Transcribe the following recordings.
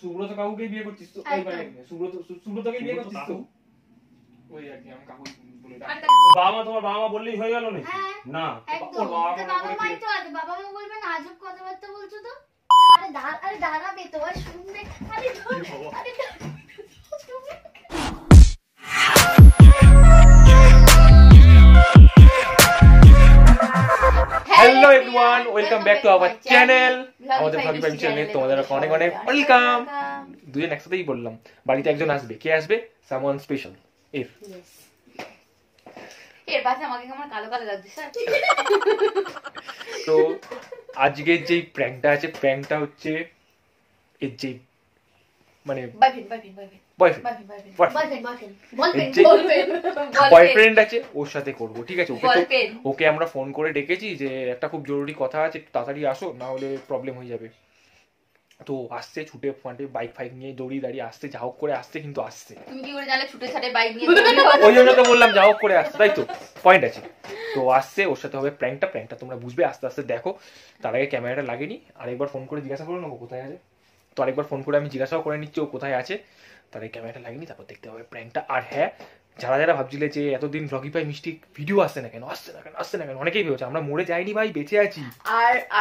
সুব্রত কাকুকে বিয়ে করছিস তো? সুব্রতকে বিয়ে করছিস তো? ওই আর কি আমি কাকু বলে ডাক। বাবা তোমার বাবা বললেই হয়ে গেল নাকি? না একদম বাবা মাই তো আছে, বাবা মা বলবে না আজব কথাবার্তা বলছো তো। আরে আরে দাঁড়াবে তো, আর শুনবে। আরে hello everyone, welcome back to our channel. আমাদের Vloggify চ্যানেলে তোমাদের অনেক অনেক ওয়েলকাম। দুজন একসাথেই বললাম, বাড়িতে একজন আসবে। কে আসবে? Someone special. এফ এর পাশে আমাকে কেমন কালো কালো লাগছে স্যার। তো আজকে যে প্র্যাঙ্কটা আছে, প্র্যাঙ্কটা হচ্ছে এর যে মানে বয়ফ্রেন্ড আছে ওর সাথে করবো, ঠিক আছে? ওকে আমরা ফোন করে ডেকেছি যে একটা খুব জরুরি কথা আছে, তাড়াতাড়ি আসো না হলে প্রবলেম হয়ে যাবে। তো আসছে ছুটে ফাটে বাইক ফাইক নিয়ে দৌড়ি দাঁড়িয়ে আসছে, যা হোক করে আসছে, কিন্তু আসছে। ওই জন্য তো বললাম যা হোক করে আসছে, তাই তো পয়েন্ট আছে। তো আসছে, ওর সাথে হবে প্র্যাঙ্কটা। প্র্যাঙ্কটা তোমরা বুঝবে আস্তে আস্তে, দেখো। তার আগে ক্যামেরাটা লাগেনি, আরেকবার ফোন করে জিজ্ঞাসা করে নেবো কোথায় আছে। তো আরেকবার ফোন করে আমি জিজ্ঞাসাও করে নিচ্ছি ও কোথায় আছে, তার ক্যামেরাটা লাগেনি, তারপর দেখতে হবে প্র্যাঙ্কটা। আর হ্যাঁ, যারা যারা ভাবছিলে যে এতদিন Vloggify Misty ভিডিও আসছে না কেন, আসছে না কেন, অনেকেই ভেবেছে আমরা মরে যাইনি, ভাই বেঁচে আছি।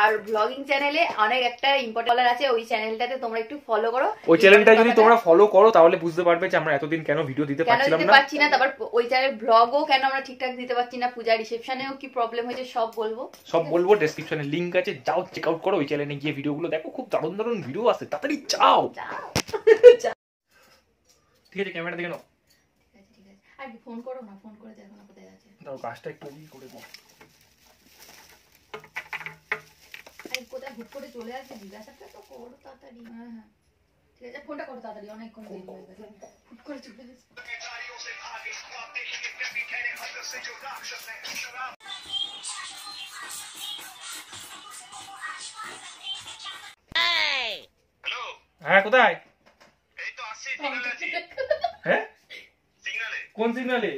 আর ব্লগিং চ্যানেলে অনেক একটা ইম্পর্টেন্ট কলার আছে, ওই চ্যানেলটাতে তোমরা একটু ফলো করো। ওই চ্যানেলটা যদি তোমরা ফলো করো তাহলে বুঝতে পারবে যে আমরা এতদিন কেন ভিডিও দিতে পারছি না, তারপর ওই চ্যানেল ব্লগও কেন আমরা ঠিকঠাক দিতে পারছি না, পূজা রিসেপশনেও কি প্রবলেম হয়েছে, সব বলবো। ডেসক্রিপশনে লিংক আছে, যাও চেক আউট করো, ওই চ্যানেলে গিয়ে ভিডিওগুলো দেখো, খুব দারুণ দারুণ ভিডিও আছে, তাড়াতাড়ি যাও। ঠিক আছে, ক্যামেরা দেখে নাও। আগে ফোন করো না, ফোন করে দেখো না কোথায় আছে। দাও কাজটা একটু করে দাও। আই কোথায় হুট করে চলে আসে জিজ্ঞাসাটা তো করো তাড়াতাড়ি। হ্যাঁ ঠিক আছে, ফোনটা করো তাড়াতাড়ি, অনেকক্ষণ দেরি হয়ে গেছে। হুট করে চলে আসে। হ্যালো, হ্যাঁ কোথায়? এই তো আসি, সিগনালে আছি। হ্যাঁ কোন সিগনালে?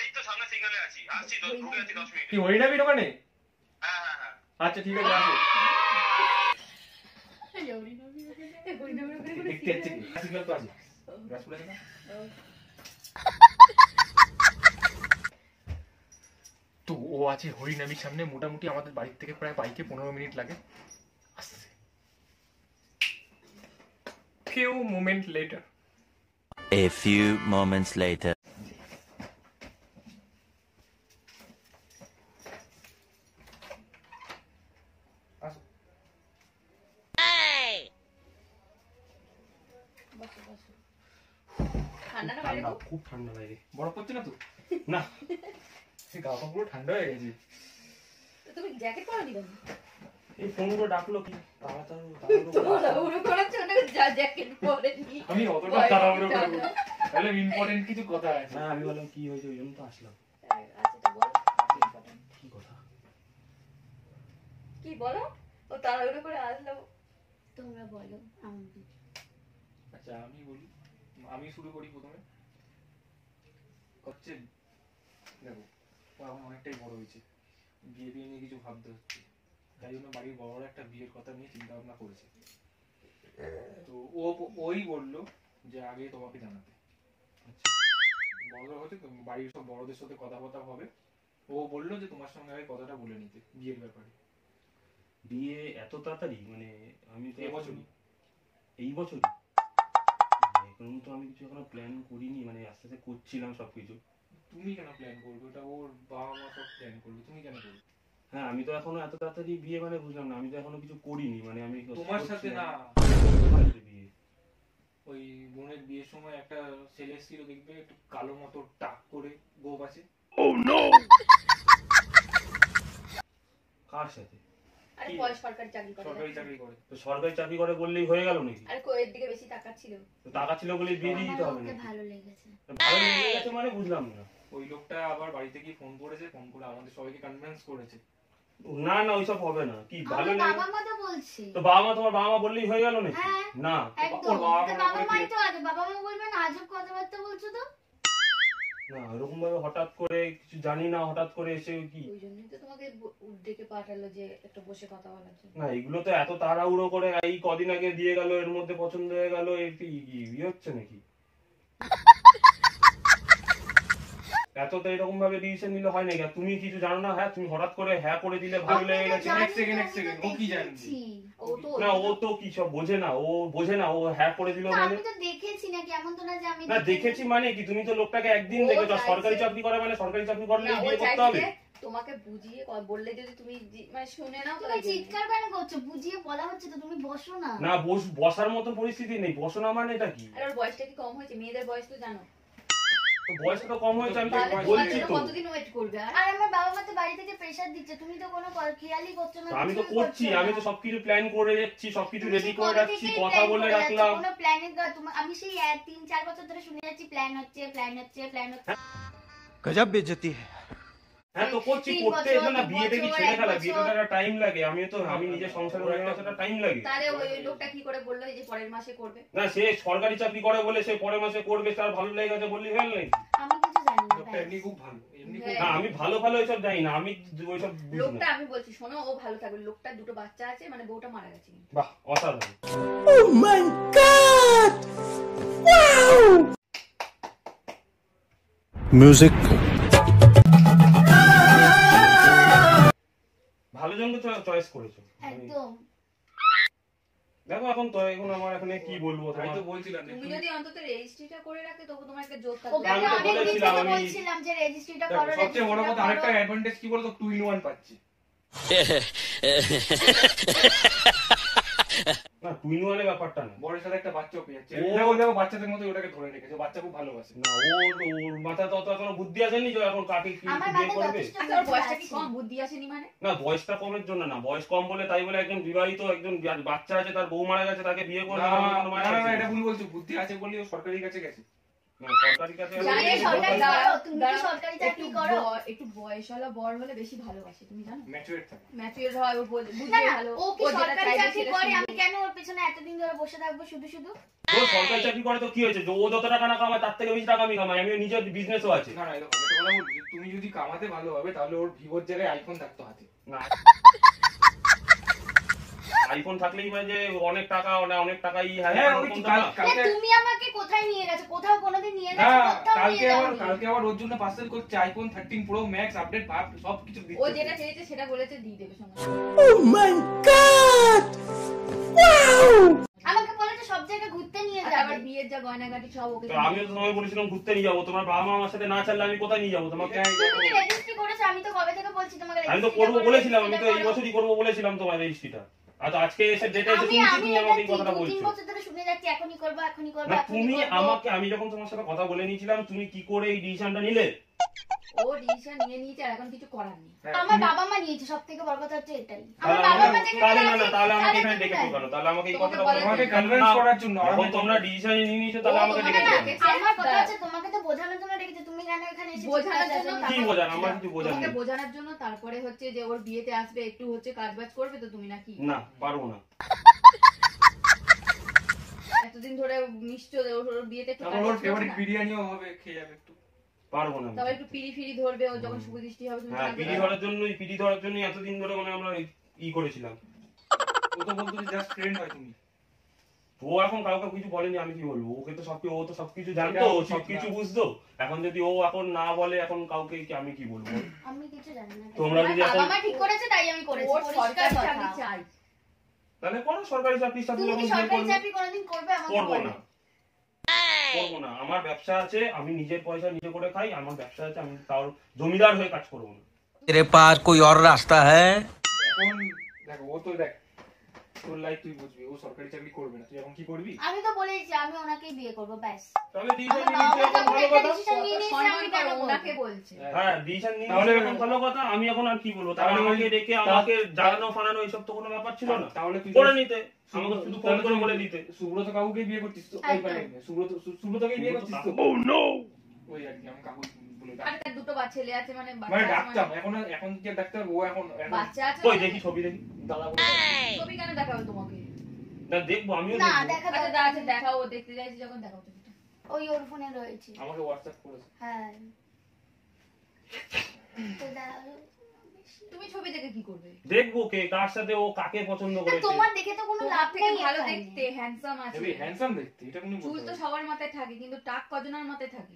এই তো সামনে সিগনালে আছি, আসছি তো, ঢুকে আছি 10 মিনিট। কি হই না বিরোখানে? হ্যাঁ হ্যাঁ হ্যাঁ, আচ্ছা ঠিক আছে আসো। এই হই না বিরোখানে, হই না বিরোখানে দেখতে আছি, সিগনাল তো আছে রাসপুরে না। তো ও আছে হরিনামির সামনে, মোটামুটি আমাদের বাড়ি থেকে প্রায় বাইকে 15 মিনিট লাগে। আসছে few moments later. A few moments later. Hey! Thanda na bhai ko? Khub thanda bhai. Boro korchi na tu? Na. Se gaata puro thanda hoye gechi. To tumi jacket poro ni bhai? এই phone করে ডাকলো কি তাড়াতাড়ি করে চলে যা, jacket পরে নি। আমি অতটা তাড়াহুড়ো করব, তাহলে ইম্পর্টেন্ট কিছু কথা আছে না। আমি বললাম কি হয়েছে, ওইজন তো আসলাম। আচ্ছা তো বল কি কথা, কি বলো? ও তাড়াহুড়ো করে আসলো, তোমরা বলো। আচ্ছা আমি বলি, আমি শুরু করি প্রথমে। হচ্ছে দেখো ও এখন অনেকটাই বড় হয়েছে, বিয়ে বিয়ে নিয়ে কিছু ভাবতে হচ্ছে, তাই জন্য বাড়ির বড়রা একটা বিয়ের কথা নিয়ে চিন্তা ভাবনা করেছে। তো ওই বললো যে আগে তোমাকে জানাতে, বড়রা হচ্ছে বাড়ির সব বড়দের সাথে কথাবার্তা হবে, ও বললো যে তোমার সঙ্গে আগে কথাটা বলে নিতে বিয়ের ব্যাপারে। বিয়ে এত তাড়াতাড়ি? মানে আমি তো এই বছরই এখন তো আমি কিছু এখনো প্ল্যান করিনি, মানে আস্তে আস্তে করছিলাম সবকিছু। তুমি কেন প্ল্যান করবে? ওটা ওর বাবা মা সব প্ল্যান করবে, তুমি কেন করবে? হ্যাঁ আমি তো এখনো এত তাড়াতাড়ি বিয়ে মানে বুঝলাম না, আমি তো এখনো কিছু করিনি। মানে আমি তোমার সাথে না, ওই বোনের বিয়ের সময় একটা ছেলে ছিল দেখবে, একটু কালো মতো টাক করে গোপ আছে। ও নো, কার সাথে? আরে বয়স সরকারি চাকরি করে। তো সরকারি চাকরি করে বললেই হয়ে গেল নাকি? আরে কোয়ের দিকে বেশি টাকা ছিল বলে বিয়ে দিতে হবে না? ভালো লেগেছে মানে বুঝলাম না। ওই লোকটা আবার বাড়িতে কি ফোন করেছে, ফোন করে আমাদের সবাইকে কনভিন্স করেছে। না ওইসব হবে না। কি ভালো লাগে? বাবা মা তো বলছে। তো বাবা মা, তোমার বাবা মা বললেই হয়ে গেল নাকি? না একদম, বাবা মাই তো আছে, বাবা মা বলবে না আজব কথাবার্তা বলছো তো। না এরকম ভাবে হঠাৎ করে কিছু জানি না হঠাৎ করে এসে কি ওইজন্যই তো তোমাকে ডেকে পাঠালো যে একটা বসে কথা বলার জন্য। না এগুলো তো এত তাড়াহুড়ো করে এই কদিন আগে দিয়ে গেল এর মধ্যে পছন্দ হয়ে গেল এই কি হচ্ছে নাকি এত তো এরকম ভাবে ডিসিশন নিলে হয় নাকি তুমি কিছু জানো না হ্যাঁ তুমি হঠাৎ করে হ্যাঁ করে দিলে ভালো লেগে গেছে নেক্সট সেকেন্ড ও কি জানে না ও তো কিছু বোঝে না ও বোঝে না ও হ্যাঁ করে দিল মানে আমি তো দেখেছি নাকি এমন তো না যে আমি না দেখেছি মানে কি তুমি তো লোকটাকে একদিন দেখে তো সরকারি চাকরি করে মানে সরকারি চাকরি করলে বিয়ে করতে হবে তোমাকে বুঝিয়ে বললে যদি তুমি মানে শুনে নাও তুমি চিৎকার কেন করছো বুঝিয়ে বলা হচ্ছে তো তুমি বসো না না বসার মতো পরিস্থিতি নেই বসো না মানে এটা কি আর বয়সটা কি কম হয়েছে মেয়েদের বয়স তো জানো তো বয়সটা তো কম হয়েছে আমি বলছি তো কতদিন ওয়েট করবে আর আমার বাবা মা তো বাড়ি থেকে প্রেসার দিচ্ছে তুমি তো কোনো খেয়ালই করছো না আমি তো করছি আমি তো সবকিছু প্ল্যান করে যাচ্ছি সবকিছু রেডি করে রাখছি কথা বলে রাখলাম কোনো প্ল্যানিং আমি সেই 3-4 বছর ধরে শুনে যাচ্ছি প্ল্যান হচ্ছে প্ল্যান হচ্ছে প্ল্যান হচ্ছে গজব বেজতি হ্যাঁ তো করছি করতে এত না বিয়েতে কি ছেলে খেলা বিয়েটা টাইম লাগে আমি তো আমি নিজে সংসার করার জন্য একটা টাইম লাগে তারে ওই লোকটা কি করে বললো এই যে পরের মাসে করবে না সে সরকারি চাকরি করে বলে সে পরের মাসে করবে তার ভালো লেগেছে বললি হল নাই আমি কিছু জানি না এমনি খুব ভালো এমনি না আমি ভালো ভালো ওইসব জানি না আমি ওইসব লোকটা আমি বলছি শোনো ও ভালো থাকবে লোকটা দুটো বাচ্চা আছে মানে বউটা মারা গেছে বাহ অসাধারণ oh my god wow music ভালো জনকে চয়েস করেছো একদম দেখো এখন তো এখন আমার এখানে কি বলবো আমি তো বলছিলাম তুমি যদি অন্তত রেজিস্ট্রিটা করে রাখতে তবে তোমার একটা জোর থাকবে আমি তো বলেছিলাম যে রেজিস্ট্রিটা করো সবচেয়ে বড় কথা আরেকটা অ্যাডভান্টেজ কি বলতো 2-in-1 পাচ্ছি না 2-in-1 এর ব্যাপারটা না বড়ের সাথে একটা বাচ্চাও পেয়ে যাচ্ছে ও দেখো বাচ্চাদের মতো ওটাকে ধরে রেখেছে বাচ্চা খুব ভালোবাসে না ওর মাথা তো অতটা বুদ্ধি আসেনি যে এখন কাকে কি বিয়ে করবে আর বয়সটা কি কম বুদ্ধি আসেনি মানে না বয়সটা কমের জন্য না বয়স কম বলে তাই বলে একজন বিবাহিত একজন বাচ্চা আছে তার বউ মারা গেছে তাকে বিয়ে করবে না না এটা ভুল বলছো বুদ্ধি আছে বলি ও সরকারি কাছে গেছে না সরকারি কাছে তুমি কি সরকারি চাকরি করো একটু বয়সওয়ালা বড় হলে বেশি ভালোবাসে তুমি জানো ম্যাচিউর থাকে ম্যাচিউর হয় ও বলে বুঝতে ভালো ও কি সরকারি চাকরি করে আমি কেন ওর পেছনে এতদিন ধরে বসে থাকবো শুধু শুধু ও সরকারি চাকরি করে তো কি হয়েছে ও যত টাকা না কামায় তার থেকে বেশি টাকা আমি কামাই আমি নিজে বিজনেসও আছে না না এটা কথা বল তুমি যদি কামাতে ভালো হবে তাহলে ওর ভিভোর জায়গায় আইফোন থাকতো হাতে না আইফোন থাকলেই মানে যে অনেক টাকা অনেক টাকাই হয় তুমি আমাকে কোথায় নিয়ে গেছো কোথাও কোনোদিন নিয়ে গেছো কালকে আবার ওর জন্য পার্সেল করছে আইফোন 13 প্রো ম্যাক্স আপডেট ভাব সবকিছু দিচ্ছে ও যেটা চেয়েছে সেটা বলেছে দিয়ে দেবে সঙ্গে ও মাই গড ওয়াও আমাকে বলেছে সব জায়গা ঘুরতে নিয়ে যাবে আবার বিয়ের যা গয়নাগাটি সব ওকে তো আমি তো তোমায় বলেছিলাম ঘুরতে নিয়ে যাব তোমার বাবা মা আমার সাথে না চললে আমি কোথায় নিয়ে যাব তোমাকে তুমি রেজিস্ট্রি করেছ আমি তো কবে থেকে বলছি তোমাকে আমি তো করব বলেছিলাম আমি তো এই বছরই করব বলেছিলাম তোমার রেজিস্ট্রিটা আচ্ছা আজকে এসে ডেটা এসে তুমি আমাকে এই কথাটা বলছো 3 বছর ধরে শুনে যাচ্ছি এখনি করব তুমি আমাকে আমি যখন তোমার সাথে কথা বলে নিয়েছিলাম তুমি কি করে এই ডিসিশনটা নিলে ও ডিসিশন নিয়ে নিয়েছে আর এখন কিছু করার নেই আমার বাবা মা নিয়েছে সবথেকে বড় কথা হচ্ছে এটাই আমার বাবা মা যেটা না তাহলে আমাকে এখানে ডেকে বলো তাহলে আমাকে এই কথাটা বলো আমাকে কনভিন্স করার জন্য আর তোমরা ডিসিশন নিয়ে নিয়েছো তাহলে আমাকে ডেকে বলো আমার কথা হচ্ছে তোমাকে তো বোঝানোর জন্য ডেকেছে তুমি কেন এখানে এসে বোঝানোর জন্য কি বোঝানো আমার কিছু বোঝানো তোমাকে বোঝানোর জন্য তারপরে হচ্ছে যে ওর বিয়েতে আসবে একটু হচ্ছে কাজবাজ করবে তো তুমি নাকি না পারবো না এতদিন ধরে নিশ্চয় ওর বিয়েতে একটু ওর ফেভারিট বিরিয়ানিও হবে খেয়ে যাবে একটু পারবো না তবে একটু পিড়ি ধরবে ও যখন সুবিদৃষ্টি হবে তুমি পিড়ি ধরার জন্য এতদিন ধরে মানে আমরা ই করেছিলাম ও তো বলতো যে জাস্ট ফ্রেন্ড হয় তুমি ও এখন কাউকে কিছু বলেনি আমি কি বলবো ওকে তো সবকিছু জানতো সবকিছু বুঝতো এখন যদি ও এখন না বলে এখন কাউকে কি আমি কি বলবো আমি কিছু জানি না তোমরা যদি এখন বাবা ঠিক করেছে তাই আমি করেছি সরকারি চাকরি চাই তাহলে কোন সরকারি চাকরির সাথে তুমি সরকারি চাকরি কোনদিন করবে আমাকে করব না করবো না আমার ব্যবসা আছে আমি নিজের পয়সা নিজে করে খাই আমার ব্যবসা আছে আমি তার জমিদার হয়ে কাজ করবো না तेरे पास कोई और रास्ता है এখন দেখো ও তো দেখ তোর লাইফ তুই বুঝবি ও সরকারি চাকরি করবে না তুই এখন কি করবি আমি তো বলেছি আমি ওনাকেই বিয়ে করব ব্যাস তাহলে ডিসিশন নিয়ে ভালো কথা সম্মান ওনাকে বলছে হ্যাঁ ডিসিশন নিয়ে তাহলে এখন ভালো কথা আমি এখন আর কি বলবো তাহলে ওকে ডেকে আমাকে জানানো ফানানো এইসব তো কোনো ব্যাপার ছিল না তাহলে তুই করে নিতে আমাকে শুধু ফোন করে বলে দিতে সুব্রত কাকুকে বিয়ে করছিস তো ওই পারে সুব্রতকে বিয়ে করছিস তো ও নো ওই আর কি আমি কাকু বলে আরে দুটো বাচ্চা ছেলে আছে মানে ডাক্তার এখন কি ডাক্তার ও এখন বাচ্চা আছে ওই দেখি ছবি দেখি দাদা ছবি কেন দেখাবো তোমাকে না দেখবো আমিও দেখবো না দেখাও দেখাও দেখতে যাইছি যখন দেখাও ওই ওর ফোনে রয়েছে, আমাকে WhatsApp করেছে। হ্যাঁ তো দাও, তুমি ছবি দেখে কি করবে? দেখবো কে কার সাথে ও কাকে পছন্দ করে। তোমার দেখে তো কোনো লাভ নেই, ভালো দেখতে হ্যান্ডসাম আছে, তুমি হ্যান্ডসাম দেখতে এটা কোন বলতো। চুল তো সবার মাথায় থাকে কিন্তু টাক কজনের মাথায় থাকে?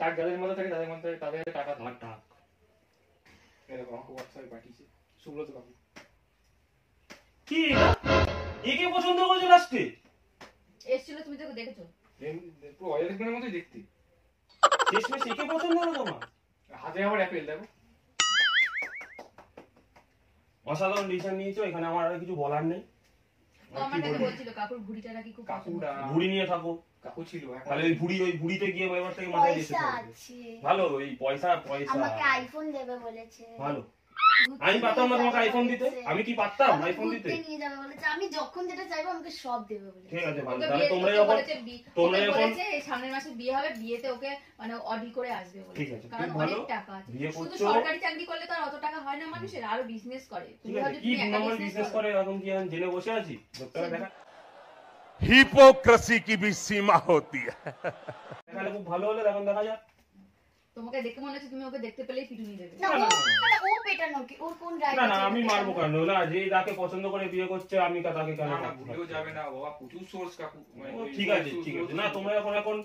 টাক যাদের মাথায় থাকে তাদের মাথায়, তাদের হাতে টাকা ধর টাক। এরকম WhatsApp পাঠিয়েছে সুব্রত কাকু কি একে পছন্দ করেছো লাস্টে এসেছিল। তুমি তো দেখেছো পুরো অয়েল এর মতই দেখতে। শেষমে একে পছন্দ হলো তোমার। হাতে আবার অ্যাপেল দেখো, অসাধারণ ডিসিশন নিয়েছো। এখানে আমার আর কিছু বলার নেই। আমার কাছে বলছিল কাকুর ভুঁড়িটা নাকি খুব, কাকুটা ভুঁড়ি নিয়ে থাকো। কাকু ছিল তাহলে ওই ভুঁড়ি, ওই ভুঁড়িতে গিয়ে এবার থেকে মাথায় দিয়েছো ভালো। ওই পয়সা পয়সা আমাকে আইফোন দেবে বলেছে ভালো। আমি পারতাম না তোমাকে আইফোন দিতে। আমি কি পারতাম আইফোন দিতে? নিয়ে যাবে বলেছে, আমি যখন যেটা চাইবো আমাকে সব দেবে বলেছে। ঠিক আছে ভালো, তাহলে তোমরাই এখন তোমরাই বলেছে এই সামনের মাসে বিয়ে হবে, বিয়েতে ওকে মানে অডি করে আসবে বলেছে। ঠিক আছে কারণ অনেক টাকা আছে। শুধু সরকারি চাকরি করলে তো আর অত টাকা হয় না মানুষের, আরো বিজনেস করে। তুমি যদি একটা বিজনেস করে এখন কি আমি জেলে বসে আছি? ডক্টর দেখা হিপোক্রেসি কি भी सीमा होती है। তাহলে খুব ভালো হলো। এখন দেখা যাক, তোমাকে দেখে মনে হচ্ছে তুমি ওকে দেখতে পেলেই পিটুনি দেবে। না না ও পেটানো কি ওর কোন রাইট? না না আমি মারবো কেন? না যে তাকে পছন্দ করে বিয়ে করছে আমি তাকে কেন? না ভুলেও যাবে না বাবা, পুচু সোর্স কাকু। ঠিক আছে ঠিক আছে, না তোমরা এখন এখন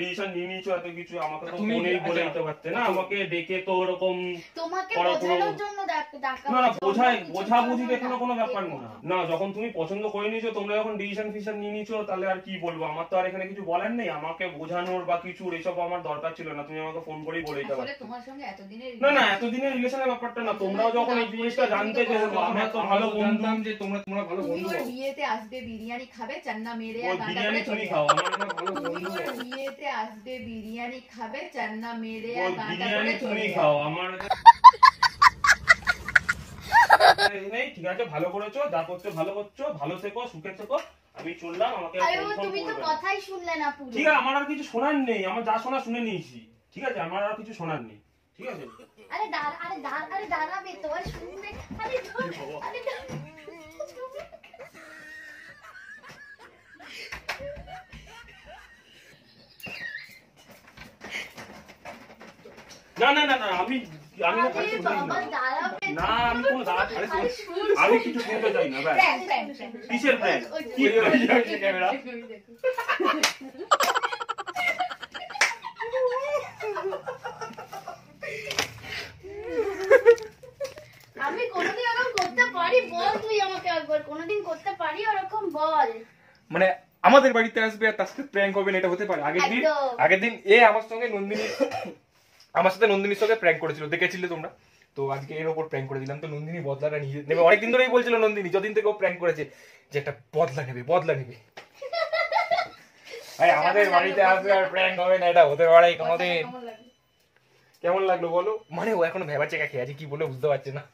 ডিসিশন নিয়ে নিয়েছো। এত কিছু আমাকে তো মনেই বলে দিতে পারতে না, আমাকে ডেকে তো এরকম তোমাকে বোঝানোর জন্য ডাকা। না বোঝাই বোঝাবুঝি দেখানো কোনো ব্যাপার না। না যখন তুমি পছন্দ করে নিয়েছো, তোমরা এখন ডিসিশন ফিশন নিয়ে নিয়েছো, তাহলে আর কি বলবো? আমার তো আর এখানে কিছু বলার নেই। আমাকে বোঝানোর বা কিছু এসব আমার দরকার ছিল না, তুমি আমাকে ফোন করেই বলে দিতে পারতে। তোমার সঙ্গে এতদিনের, না না এতদিনের রিলেশনের ব্যাপারটা না। তোমরাও যখন এই জিনিসটা জানতে চাও, আমরা তো ভালো বন্ধুম যে তোমরা তোমরা ভালো বন্ধু। তুমি বিয়েতে আসবে বিরিয়ানি খাবে, চান্না মেরে আর গাঁদা করে তুমি খাও। আমরা ভালো বন্ধু আসবে বিরিয়ানি খাবে, চান্না মেরে আর গাঁদা করে তুমি খাও। আমার এই ঠিক আছে, ভালো করেছো, যা করতে ভালো করছো, ভালো থেকো, সুখে থেকো। আমি চললাম, আমাকে তুমি তো কথাই শুনলে না পুরো। ঠিক আছে আমার আর কিছু শোনার নেই, আমার যা শোনা শুনে নিয়েছি। ঠিক আছে আমার আর কিছু শোনার নেই। ঠিক আছে আরে দাঁড়া আরে দাঁড়া আরে দাঁড়া বে, তোর শুনবে আরে আরে না না না না আমি আমি না কাছে না আমি কোন দাঁড়া আমি কিছু শুনতে চাই না। কিসের প্র্যাঙ্ক? কি ক্যামেরা আমি কোনোদিন ওরকম করতে পারি বল। তুই আমাকে একবার কোনোদিন করতে পারি ওরকম বল। মানে আমাদের বাড়িতে আসবে আর তার সাথে প্র্যাঙ্ক হবে না, এটা হতে পারে। আগের দিন এ আমার সঙ্গে নন্দিনী, আমার সাথে নন্দিনীর সঙ্গে প্র্যাঙ্ক করেছিল, দেখেছিলে তোমরা তো। আজকে এর ওপর প্র্যাঙ্ক করে দিলাম তো। নন্দিনী বদলাটা নিয়ে নেবে, অনেকদিন ধরেই বলছিল নন্দিনী, যতদিন থেকে ও প্র্যাঙ্ক করেছে যে একটা বদলা নেবে। আরে আমাদের বাড়িতে আসবে আর প্র্যাঙ্ক হবে না, এটা হতে পারে কোনোদিন। কেমন লাগলো বলো? মানে ও এখন ভেবা চেকা খেয়ে আছে, কি বলে বুঝতে পারছে না।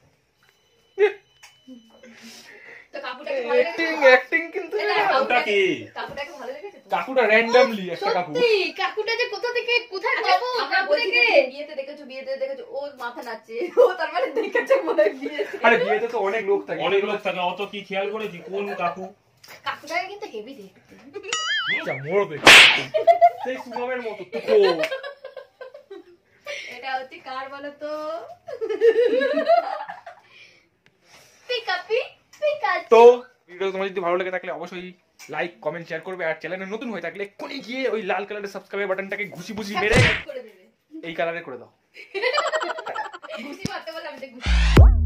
অত কি খেয়াল করেছি কোন কাকু? কাকুটাকে কিন্তু হেভি দেখতে, সেই সুগমের মতো। এটা হচ্ছে কার বলো তো? তো ভিডিও তোমার যদি ভালো লাগে থাকলে অবশ্যই লাইক কমেন্ট শেয়ার করবে। আর চ্যানেলে নতুন হয়ে থাকলে এক্ষুনি গিয়ে ওই লাল কালারের সাবস্ক্রাইব বাটনটাকে ঘুষি ঘুষি মেরে এই কালারে করে দাও।